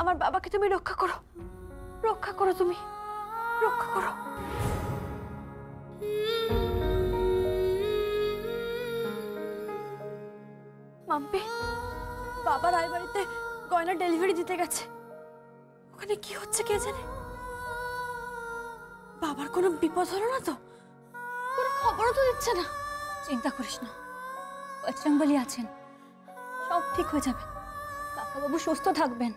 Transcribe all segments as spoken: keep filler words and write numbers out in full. আমার বাবাকে তুমি রক্ষা করো, রক্ষা করো, তুমি রক্ষা করো। মাম্পি, বাবা রায়বাড়িতে গয়না ডেলিভারি দিতে গেছে, ওখানে কি হচ্ছে কে জানে। বাবার কোনো বিপদ হলো না তো? কোনো খবরও তো দিচ্ছে না। চিন্তা করিস না, বজরং বলি আছেন, সব ঠিক হয়ে যাবে, কাকাবাবু সুস্থ থাকবেন।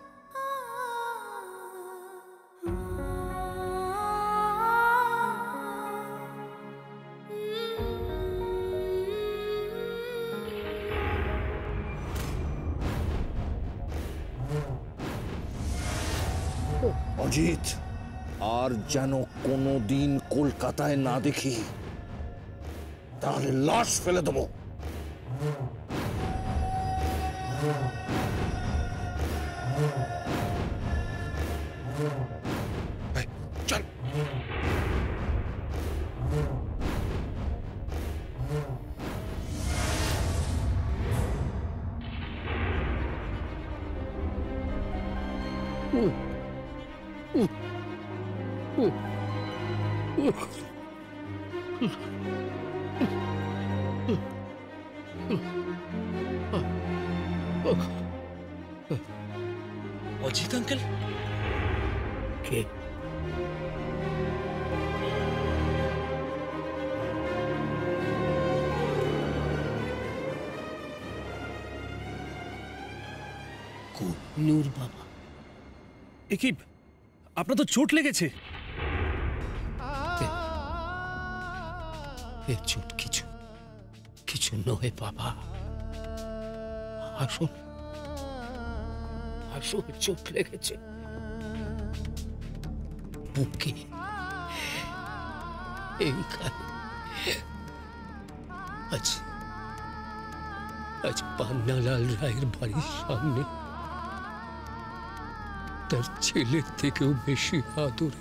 অজিত, আর যেন কোনোদিন কলকাতায় না দেখি, তাহলে লাশ ফেলে দেবো। অজিত আঙ্কেল কে? কোহিনূর বাবা। এ কি, আপনার তো চোট লেগেছে? চোট কিছু কিছু নয় বাবা, আসুন আসুন। চোট লেগেছে বুকে, এইখানে। আজ আজ পান্নালাল রায়ের বাড়ির সামনে তার ছেলের থেকেও বেশি আদরে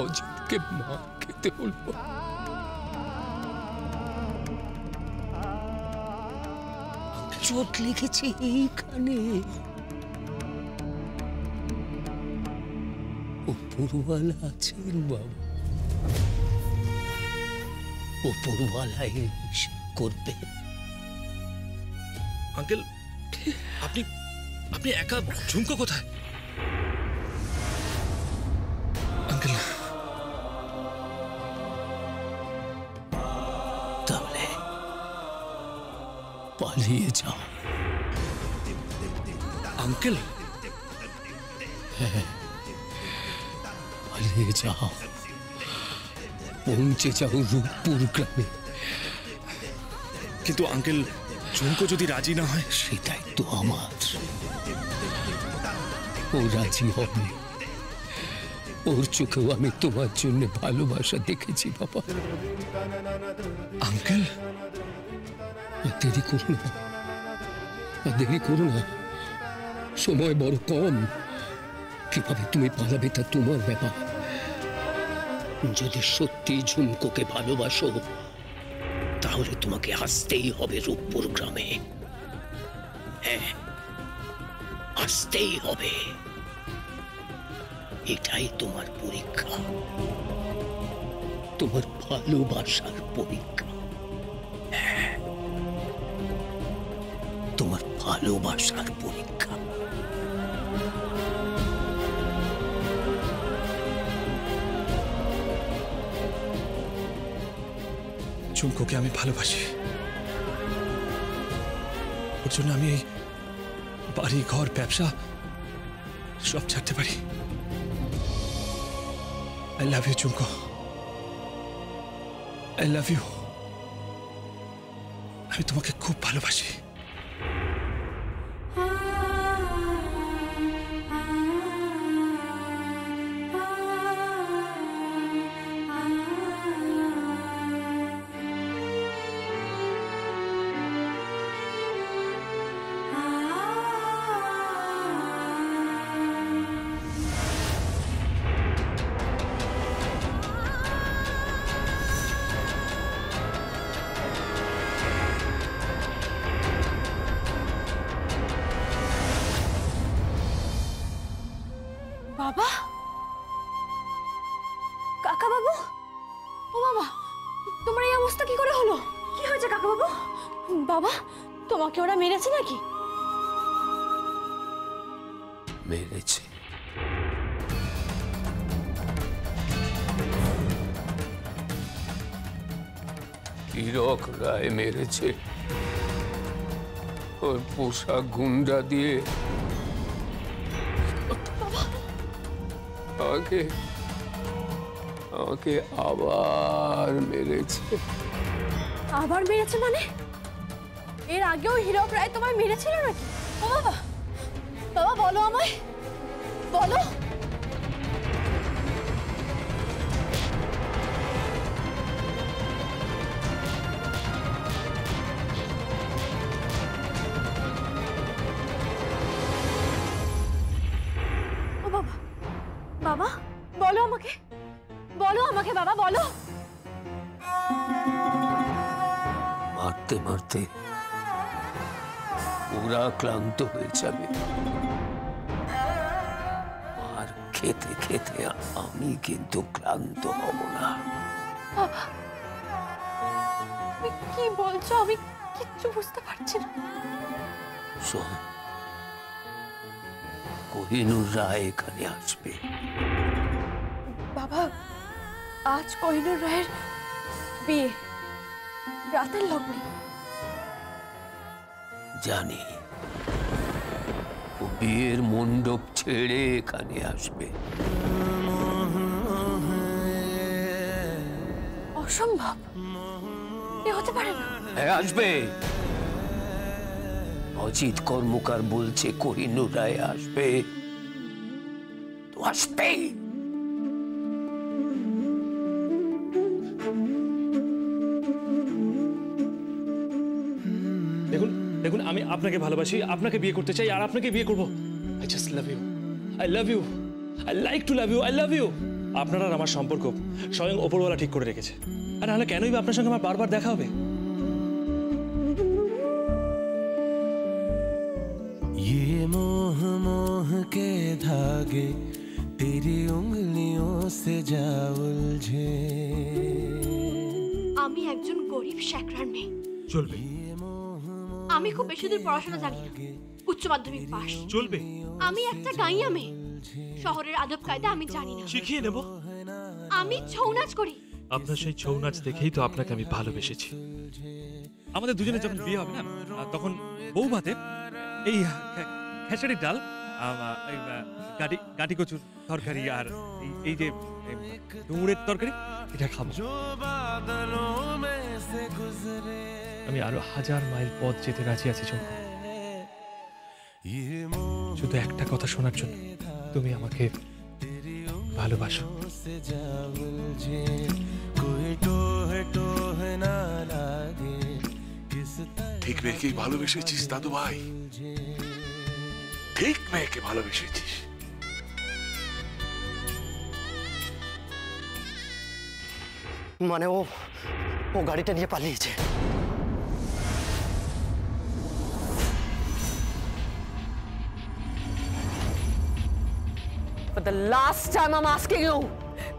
অজিতকে মা খেতে বলবো। চোট লেগেছে এইখানে, ওপরওয়ালা আছেন বাবা, ওপরওয়ালা করবে। আঙ্কেল, আপনি আপনি একা, ঝুমকো কোথায়? আঙ্কেল তাহলে পালিয়ে যাও। আঙ্কেল পালিয়ে যাও, পৌঁছে যাও রূপপুর গ্রামে। কিন্তু আঙ্কেল, ঝুমকো যদি রাজি না হয়? সেটাই তো আমার, ও রাজি হবে। ওর চোখেও আমি তোমার জন্য ভালোবাসা দেখেছি বাবা। আঙ্কেল দেরি করো না, দেরি করো না, সময় বড় কম। কিভাবে তুমি পালাবে তা তোমার ব্যাপার। যদি সত্যি ঝুমকোকে ভালোবাসো, তাহলে তোমাকে আসতেই হবে রূপপুর গ্রামে, আসতেই হবে। এটাই তোমার পরীক্ষা, তোমার ভালোবাসার পরীক্ষা। তোমার ভালোবাসার পরীক্ষা। ঝুমকোকে আমি ভালোবাসি, ওর জন্য আমি এই বাড়ি, ঘর, ব্যবসা সব ছাড়তে পারি। I love you Jhumko, I love you. আমি তোমাকে খুব ভালোবাসি। বাবা, কাকা বাবু, ও বাবা তোমার এই অবস্থা কি করে হলো? কি হয়েছে কাকা বাবু? বাবা তোমাকে ওরা মেরেছে নাকি? মেরেছে। হীরক রায় মেরেছে ওর পোষা গুন্ডা দিয়ে। আমাকে আমাকে আবার মেরেছে। আবার মেরেছে মানে? এর আগেও হীরক রায় তোমায় মেরেছিল নাকি? ও বাবা, বাবা বলো আমায়, বলো। বাবা বলো আমাকে, বলো আমাকে বাবা বলো। মারতে মারতে পুরা ক্লান্ত হয়ে যাবে, আর খেতে খেতে আমি কিন্তু ক্লান্ত হব না। কি বলছো? আমি কিচ্ছু বুঝতে পারছি না। কোহিনূর রায় এখানে আসবে। বাবা আজ কোহিনূর রায়ের বিয়ে, রাতের লগ্নে। জানি ও বিয়ের মণ্ডপ ছেড়ে এখানে আসবে। অসম্ভব, এ হতে পারে না। হ্যাঁ আসবে। অজিত কর্মকার বলছে কোহিনূর রায় আসবে। তো আসবেই। দেখুন দেখুন, আমি আপনাকে ভালোবাসি, আপনাকে বিয়ে করতে চাই, আর আপনাকে বিয়ে করবো। I just love you, I love you, I like to love you, I love you. আপনার আর আমার সম্পর্ক স্বয়ং ওপরওয়ালা ঠিক করে রেখেছে, আর নাহলে কেনই বা আপনার সঙ্গে আমার বারবার দেখা হবে? मोह मोह के धागे तेरी उंगलियों से जा उलझे। আমি একজন গরিব শেখরার মেয়ে। চলবে? আমি খুব বেশি দূর পড়াশোনা জানি না, উচ্চ মাধ্যমিক পাস। চলবে? আমি একটা গাইয়া মেয়ে, শহরের আদব কায়দা আমি জানি না। শিখিয়ে নেব। আমি ছৌ নাচ করি। আপনার সেই ছৌ নাচ দেখেই তো আপনাকে আমি ভালোবেসেছি। আমাদের দুজনে যখন বিয়ে হবে না, তখন বৌভাতে এই খেসারির ডাল, গাঁটি কচুর তরকারি, আর এই যে ডুমুরের তরকারি, এটা খাবো। আমি আরো হাজার মাইল পথ যেতে রাজি আছি শুধু একটা কথা শোনার জন্য, তুমি আমাকে ভালোবাসো। ঠিক মেয়েকে ভালোবেসেছিস দাদু ভাই, ঠিক মেয়েকে ভালোবেসেছিস। মানে ও ও গাড়িটা নিয়ে পালিয়েছে। For the last time I'm asking you,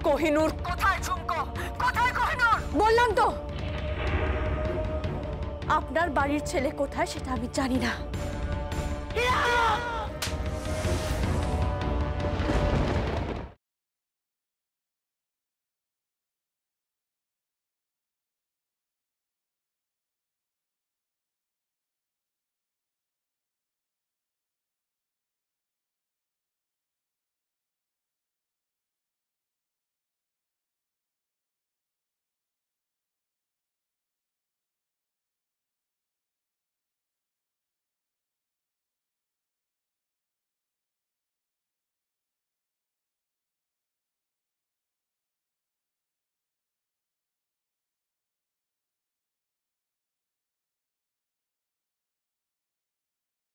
Kohinoor কোথায়? ঝুমকো কোথায়? কোহিনূর বললাম তো, আপনার বাড়ির ছেলে কোথায় সেটা আমি জানি না।